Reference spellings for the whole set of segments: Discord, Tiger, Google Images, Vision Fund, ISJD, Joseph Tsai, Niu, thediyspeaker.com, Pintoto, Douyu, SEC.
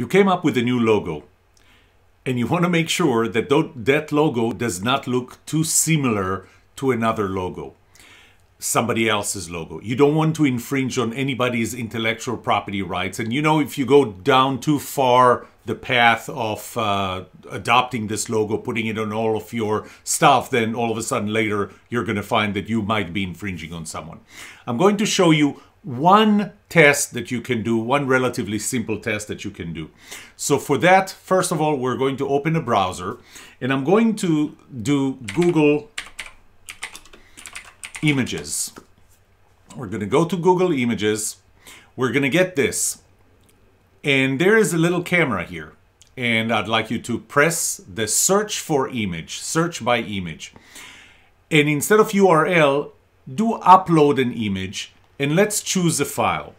You came up with a new logo and you want to make sure that that logo does not look too similar to another logo, somebody else's logo. You don't want to infringe on anybody's intellectual property rights. And you know, if you go down too far the path of adopting this logo, putting it on all of your stuff, then all of a sudden later you're going to find that you might be infringing on someone. I'm going to show you one test that you can do, one relatively simple test that you can do. So for that, first of all, we're going to open a browser and I'm going to do Google Images. We're going to go to Google Images. We're going to get this. And there is a little camera here. And I'd like you to press the search for image, search by image. And instead of URL, do upload an image. And let's choose a file.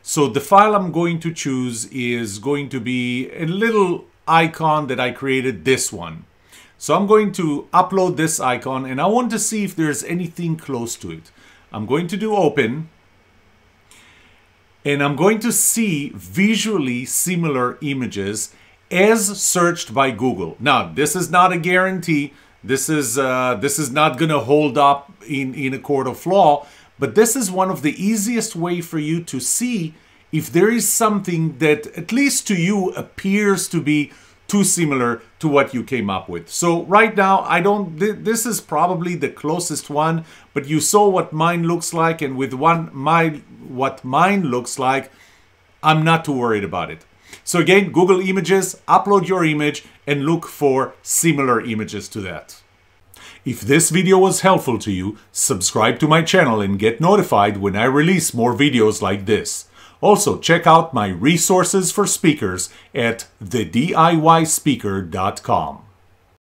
So the file I'm going to choose is going to be a little icon that I created, this one. So I'm going to upload this icon and I want to see if there's anything close to it. I'm going to do open and I'm going to see visually similar images as searched by Google. Now, this is not a guarantee. This is not gonna hold up in a court of law. But this is one of the easiest way for you to see if there is something that, at least to you, appears to be too similar to what you came up with. So right now, this is probably the closest one, but you saw what mine looks like, and with what mine looks like, I'm not too worried about it. So again, Google Images, upload your image and look for similar images to that. If this video was helpful to you, subscribe to my channel and get notified when I release more videos like this. Also, check out my resources for speakers at thediyspeaker.com.